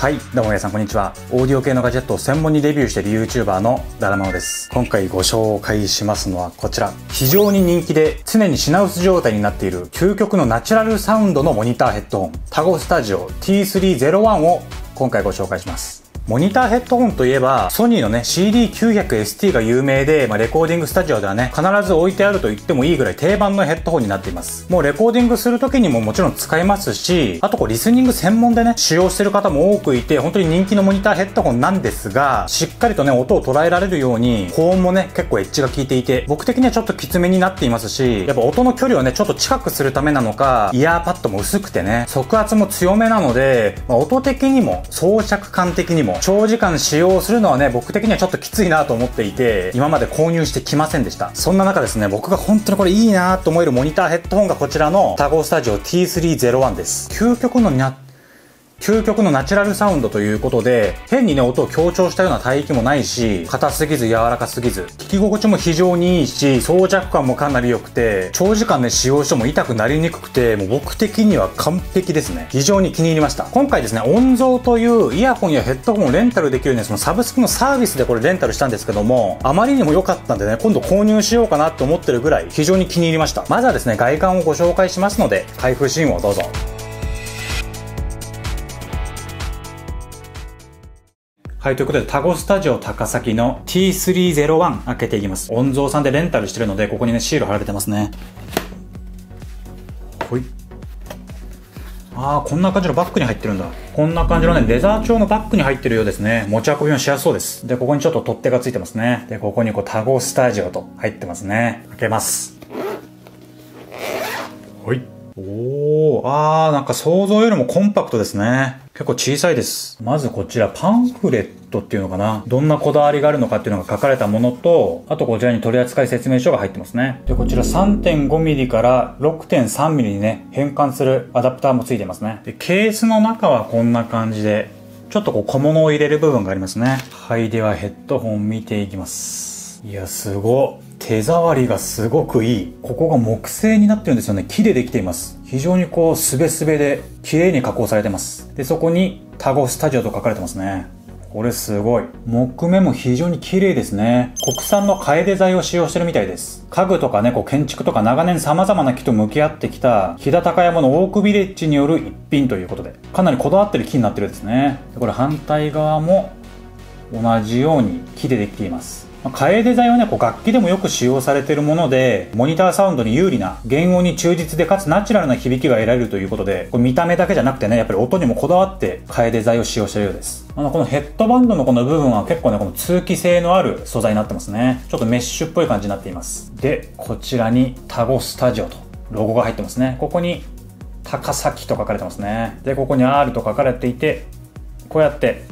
はい、どうも皆さんこんにちは。オーディオ系のガジェットを専門にレビューしている YouTuber のだらまのです。今回ご紹介しますのはこちら、非常に人気で常に品薄状態になっている究極のナチュラルサウンドのモニターヘッドホン、TAGO STUDIO T3-01 を今回ご紹介します。モニターヘッドホンといえば、ソニーのね、CD900ST が有名で、レコーディングスタジオではね、必ず置いてあると言ってもいいぐらい定番のヘッドホンになっています。もうレコーディングする時にももちろん使えますし、あとリスニング専門でね、使用してる方も多くいて、本当に人気のモニターヘッドホンなんですが、しっかりとね、音を捉えられるように、高音もね、結構エッジが効いていて、僕的にはちょっときつめになっていますし、やっぱ音の距離をね、ちょっと近くするためなのか、イヤーパッドも薄くてね、速圧も強めなので、音的にも、装着感的にも、長時間使用するのはね、僕的にはちょっときついなと思っていて、今まで購入してきませんでした。そんな中ですね、僕が本当にこれいいなと思えるモニターヘッドホンがこちらの TAGO STUDIO T3-01 です。究極のナチュラルサウンドということで、変にね、音を強調したような帯域もないし、硬すぎず柔らかすぎず、聞き心地も非常にいいし、装着感もかなり良くて、長時間ね、使用しても痛くなりにくくて、もう僕的には完璧ですね。非常に気に入りました。今回ですね、ONZOというイヤホンやヘッドホンをレンタルできるね、そのサブスクのサービスでこれレンタルしたんですけども、あまりにも良かったんでね、今度購入しようかなと思ってるぐらい、非常に気に入りました。まずはですね、外観をご紹介しますので、開封シーンをどうぞ。はい、ということで、TAGO STUDIO TAKASAKIの T3-01 開けていきます。ONZOさんでレンタルしてるので、ここにね、シール貼られてますね。ほい。あー、こんな感じのバッグに入ってるんだ。こんな感じのね、レザー調のバッグに入ってるようですね。持ち運びもしやすそうです。で、ここにちょっと取っ手がついてますね。で、ここにTAGO STUDIOと入ってますね。開けます。ほい。おー、あー、なんか想像よりもコンパクトですね。結構小さいです。まずこちらパンフレットっていうのかな。どんなこだわりがあるのかっていうのが書かれたものと、あとこちらに取扱説明書が入ってますね。で、こちら 3.5mm から 6.3mm にね、変換するアダプターもついてますね。で、ケースの中はこんな感じで、ちょっと小物を入れる部分がありますね。はい、ではヘッドホン見ていきます。いや、すごっ。手触りがすごくいい。ここが木製になってるんですよね。木でできています。非常にすべすべで、綺麗に加工されてます。で、そこに、TAGO STUDIOと書かれてますね。これすごい。木目も非常に綺麗ですね。国産の楓材を使用してるみたいです。家具とかね、建築とか長年様々な木と向き合ってきた、飛騨高山のオークビレッジによる一品ということで、かなりこだわってる木になってるんですね。で、これ反対側も、同じように木でできています。楓材はね、楽器でもよく使用されているもので、モニターサウンドに有利な、原音に忠実でかつナチュラルな響きが得られるということで、見た目だけじゃなくてね、やっぱり音にもこだわって、楓材を使用しているようです。このヘッドバンドのこの部分は結構ね、この通気性のある素材になってますね。ちょっとメッシュっぽい感じになっています。で、こちらにTAGO STUDIOとロゴが入ってますね。ここに、高崎と書かれてますね。で、ここに R と書かれていて、こうやって、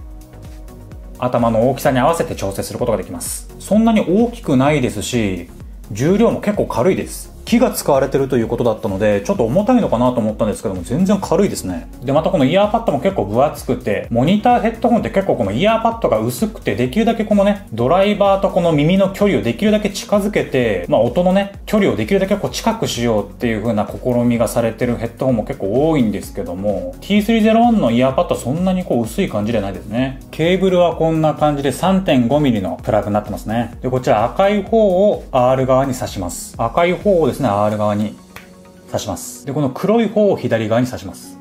頭の大きさに合わせて調整することができます。そんなに大きくないですし、重量も結構軽いです。木が使われてるということだったので、ちょっと重たいのかなと思ったんですけども、全然軽いですね。で、またこのイヤーパッドも結構分厚くて、モニターヘッドホンって結構このイヤーパッドが薄くて、できるだけドライバーとこの耳の距離をできるだけ近づけて、音のね、距離をできるだけ近くしようっていう風な試みがされてるヘッドホンも結構多いんですけども、T3-01 のイヤーパッドはそんなに薄い感じじゃないですね。ケーブルはこんな感じで 3.5mm のプラグになってますね。で、こちら赤い方を R 側に挿します。赤い方をですね、R 側に刺します。で、この黒い方を左側に刺します。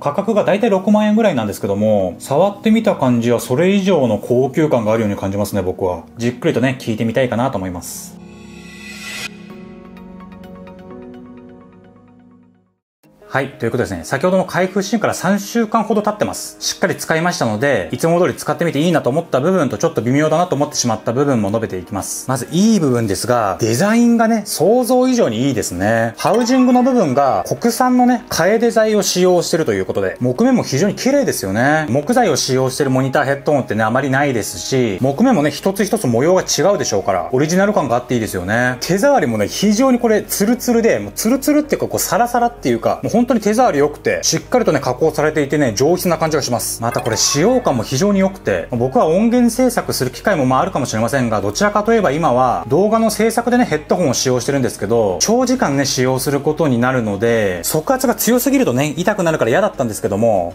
価格がだいたい6万円ぐらいなんですけども、触ってみた感じはそれ以上の高級感があるように感じますね、僕は。じっくりとね、聞いてみたいかなと思います。はい。ということですね。先ほどの開封シーンから3週間ほど経ってます。しっかり使いましたので、いつも通り使ってみていいなと思った部分とちょっと微妙だなと思ってしまった部分も述べていきます。まずいい部分ですが、デザインがね、想像以上にいいですね。ハウジングの部分が国産のね、楓材を使用してるということで、木目も非常に綺麗ですよね。木材を使用してるモニターヘッドホンってね、あまりないですし、木目もね、一つ一つ模様が違うでしょうから、オリジナル感があっていいですよね。手触りもね、非常にこれ、ツルツルで、もうツルツルっていうか、サラサラっていうか、本当に手触り良くて、しっかりとね、加工されていてね、上質な感じがします。またこれ使用感も非常に良くて、僕は音源制作する機会もあるかもしれませんが、どちらかといえば今は動画の制作でね、ヘッドホンを使用してるんですけど、長時間ね、使用することになるので、速圧が強すぎるとね、痛くなるから嫌だったんですけども、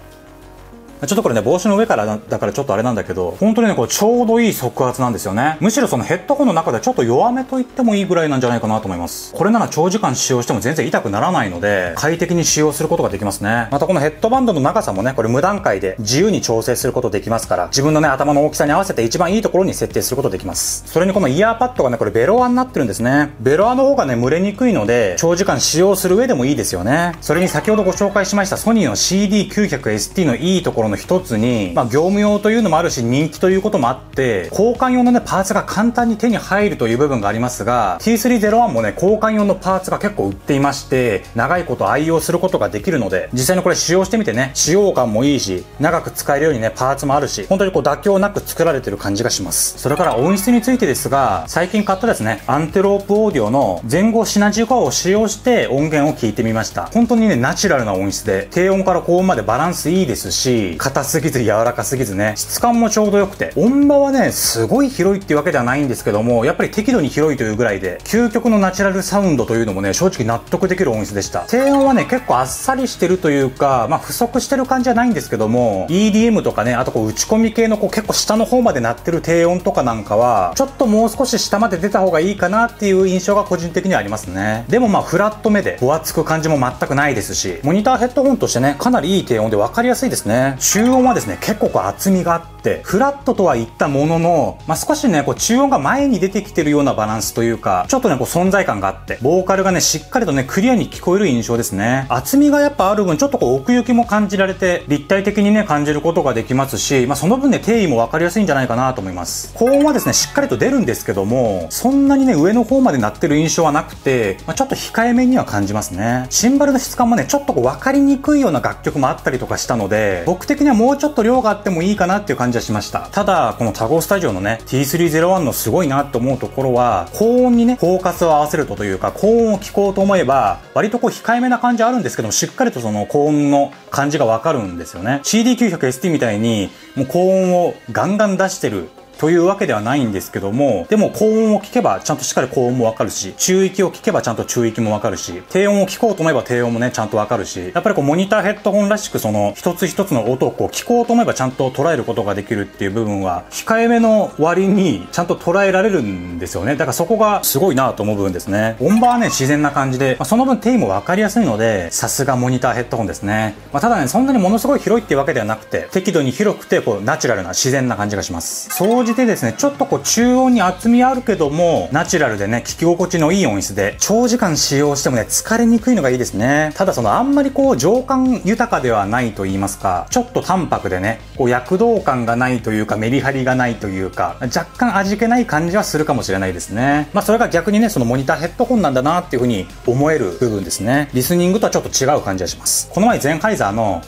ちょっとこれね、帽子の上からだからちょっとあれなんだけど、本当にね、これちょうどいい速圧なんですよね。むしろそのヘッドホンの中ではちょっと弱めと言ってもいいぐらいなんじゃないかなと思います。これなら長時間使用しても全然痛くならないので、快適に使用することができますね。またこのヘッドバンドの長さもね、これ無段階で自由に調整することできますから、自分のね、頭の大きさに合わせて一番いいところに設定することできます。それにこのイヤーパッドがね、これベロアになってるんですね。ベロアの方がね、蒸れにくいので、長時間使用する上でもいいですよね。それに先ほどご紹介しましたソニーの CD900ST のいいところの一つに、業務用というのもあるし、人気ということもあって、交換用のね、パーツが簡単に手に入るという部分がありますが、T3-01 もね、交換用のパーツが結構売っていまして、長いこと愛用することができるので、実際にこれ使用してみてね、使用感もいいし、長く使えるようにね、パーツもあるし、本当にこう妥協なく作られてる感じがします。それから音質についてですが、最近買ったですね、アンテロープオーディオの前後シナジーコアを使用して音源を聞いてみました。本当にね、ナチュラルな音質で、低音から高音までバランスいいですし、硬すぎず柔らかすぎずね、質感もちょうど良くて、音場はね、すごい広いっていうわけではないんですけども、やっぱり適度に広いというぐらいで、究極のナチュラルサウンドというのもね、正直納得できる音質でした。低音はね、結構あっさりしてるというか、不足してる感じはないんですけども、EDM とかね、あとこう打ち込み系のこう結構下の方まで鳴ってる低音とかなんかは、ちょっともう少し下まで出た方がいいかなっていう印象が個人的にはありますね。でもフラット目で、ぼわつく感じも全くないですし、モニターヘッドホンとしてね、かなりいい低音で分かりやすいですね。中音はですね、結構こう厚みがあって、フラットとは言ったものの、少しね、こう中音が前に出てきてるようなバランスというか、ちょっとね、こう存在感があって、ボーカルがね、しっかりとね、クリアに聞こえる印象ですね。厚みがやっぱある分、ちょっとこう奥行きも感じられて、立体的にね、感じることができますし、その分ね、定位も分かりやすいんじゃないかなと思います。高音はですね、しっかりと出るんですけども、そんなにね、上の方まで鳴ってる印象はなくて、ちょっと控えめには感じますね。シンバルの質感もね、ちょっとこう分かりにくいような楽曲もあったりとかしたので、僕的にはもうちょっと量があってもいいかなっていう感じはしました。ただ、このTAGO STUDIOのね、T3-01 のすごいなと思うところは、高音にね、フォーカスを合わせるとというか、高音を聞こうと思えば、割とこう控えめな感じあるんですけども、しっかりとその高音の感じがわかるんですよね。CD900ST みたいに、もう高音をガンガン出してるというわけではないんですけども、でも高音を聞けばちゃんとしっかり高音もわかるし、中域を聞けばちゃんと中域もわかるし、低音を聞こうと思えば低音もね、ちゃんとわかるし、やっぱりこうモニターヘッドホンらしくその一つ一つの音をこう聞こうと思えばちゃんと捉えることができるっていう部分は、控えめの割にちゃんと捉えられるんですよね。だからそこがすごいなと思う部分ですね。音場はね、自然な感じで、その分定位もわかりやすいので、さすがモニターヘッドホンですね。ただね、そんなにものすごい広いっていうわけではなくて、適度に広くてこうナチュラルな自然な感じがします。でですね、ちょっとこう中音に厚みあるけども、ナチュラルでね、聞き心地のいい音質で、長時間使用してもね、疲れにくいのがいいですね。ただそのあんまりこう情感豊かではないと言いますか、ちょっと淡白でね、こう躍動感がないというか、メリハリがないというか、若干味気ない感じはするかもしれないですね。それが逆にね、そのモニターヘッドホンなんだなっていう風に思える部分ですね。リスニングとはちょっと違う感じがします。この前ゼンハイザーの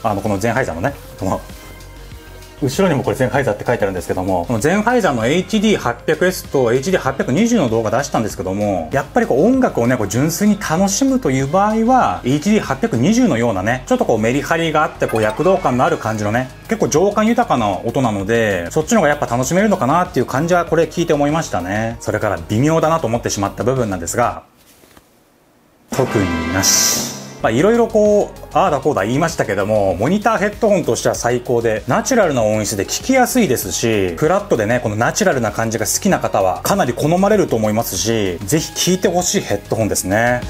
ね、この後ろにもこれゼンハイザーって書いてあるんですけども、このゼンハイザーの HD800S と HD820 の動画出したんですけども、やっぱりこう音楽をね、こう純粋に楽しむという場合は、HD820 のようなね、ちょっとこうメリハリがあって、こう躍動感のある感じのね、結構情感豊かな音なので、そっちの方がやっぱ楽しめるのかなっていう感じはこれ聞いて思いましたね。それから微妙だなと思ってしまった部分なんですが、特になし。いろいろこう、ああだこうだ言いましたけども、モニターヘッドホンとしては最高で、ナチュラルな音質で聞きやすいですし、フラットでね、このナチュラルな感じが好きな方はかなり好まれると思いますし、ぜひ聴いてほしいヘッドホンですね。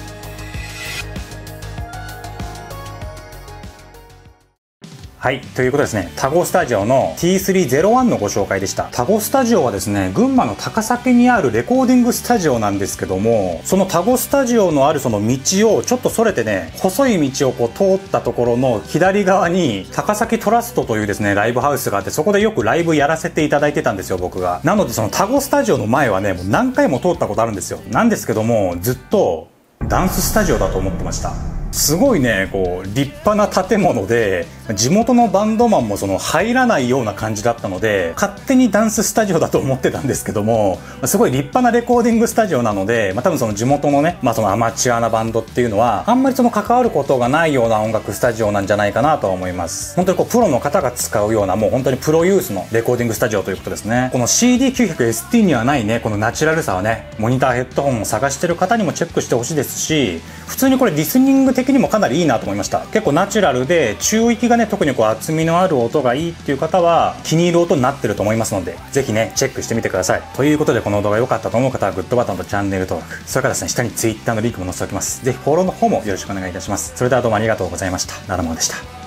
はい。ということですね。TAGO STUDIOの T3-01 のご紹介でした。TAGO STUDIOはですね、群馬の高崎にあるレコーディングスタジオなんですけども、そのTAGO STUDIOのあるその道をちょっとそれてね、細い道をこう通ったところの左側に高崎トラストというですね、ライブハウスがあって、そこでよくライブやらせていただいてたんですよ、僕が。なのでそのTAGO STUDIOの前はね、もう何回も通ったことあるんですよ。なんですけども、ずっとダンススタジオだと思ってました。すごいね、こう立派な建物で、地元のバンドマンもその入らないような感じだったので、勝手にダンススタジオだと思ってたんですけども、すごい立派なレコーディングスタジオなので、多分その地元のね、そのアマチュアなバンドっていうのはあんまりその関わることがないような音楽スタジオなんじゃないかなとは思います。本当にこうプロの方が使うような、もう本当にプロユースのレコーディングスタジオということですね。この CD900ST にはないね、このナチュラルさはね、モニターヘッドホンを探してる方にもチェックしてほしいですし、普通にこれリスニング的にもかなりいいなと思いました。結構ナチュラルで中域ががね、特にこう厚みのある音がいいっていう方は気に入る音になってると思いますので、ぜひねチェックしてみてください。ということで、この動画良かったと思う方はグッドボタンとチャンネル登録、それからですね、下に Twitter のリンクも載せておきます。ぜひフォローの方もよろしくお願いいたします。それではどうもありがとうございました。なるものでした。